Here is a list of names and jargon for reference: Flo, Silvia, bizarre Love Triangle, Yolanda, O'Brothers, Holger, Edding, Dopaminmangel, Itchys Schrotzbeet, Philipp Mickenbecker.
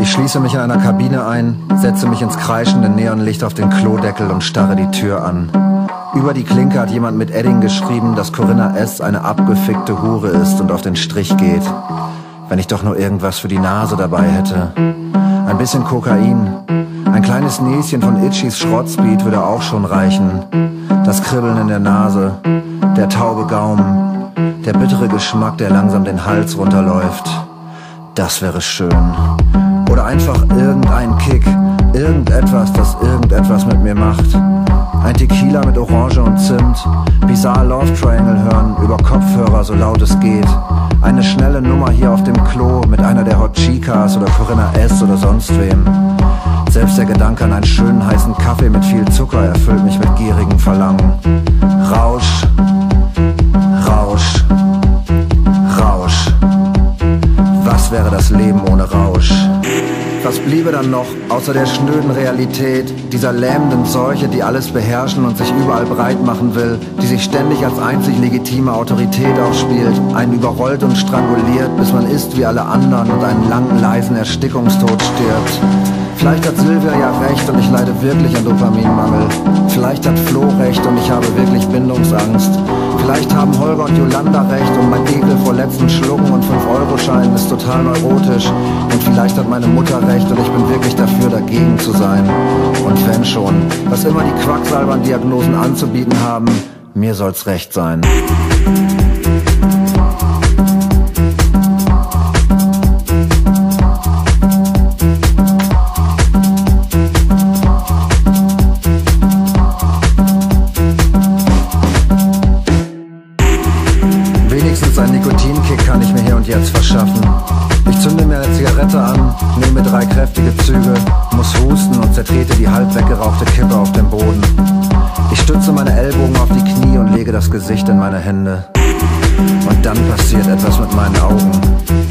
Ich schließe mich in einer Kabine ein, setze mich ins kreischende Neonlicht auf den Klodeckel und starre die Tür an. Über die Klinke hat jemand mit Edding geschrieben, dass Corinna S. eine abgefickte Hure ist und auf den Strich geht. Wenn ich doch nur irgendwas für die Nase dabei hätte. Ein bisschen Kokain. Ein kleines Näschen von Itchys Schrotzbeet würde auch schon reichen. Das Kribbeln in der Nase, der taube Gaumen, der bittere Geschmack, der langsam den Hals runterläuft. Das wäre schön. Oder einfach irgendein Kick, irgendetwas, das irgendetwas mit mir macht. Ein Tequila mit Orange und Zimt, Bizarre Love Triangle hören, über Kopfhörer so laut es geht. Eine schnelle Nummer hier auf dem Klo mit einer der Hot Chicas oder Corinna S. oder sonst wem. Selbst der Gedanke an einen schönen heißen Kaffee mit viel Zucker erfüllt mich mit gierigem Verlangen. Rausch, Rausch, Rausch. Was wäre das Leben ohne Rausch? Was bliebe dann noch, außer der schnöden Realität, dieser lähmenden Seuche, die alles beherrschen und sich überall breit machen will, die sich ständig als einzig legitime Autorität aufspielt, einen überrollt und stranguliert, bis man ist wie alle anderen und einen langen, leisen Erstickungstod stirbt. Vielleicht hat Silvia ja recht und ich leide wirklich an Dopaminmangel. Vielleicht hat Flo recht und ich habe wirklich Bindungsangst. Vielleicht haben Holger und Yolanda recht und mein Ekel vor letzten Schlucken und 5-Euro-Scheinen ist total neurotisch. Und vielleicht hat meine Mutter recht und ich bin wirklich dafür, dagegen zu sein. Und wenn schon, was immer die Quacksalbern Diagnosen anzubieten haben, mir soll's recht sein. Einen Nikotinkick kann ich mir hier und jetzt verschaffen. Ich zünde mir eine Zigarette an, nehme 3 kräftige Züge, muss husten und zertrete die halb weggerauchte Kippe auf dem Boden. Ich stütze meine Ellbogen auf die Knie und lege das Gesicht in meine Hände. Und dann passiert etwas mit meinen Augen.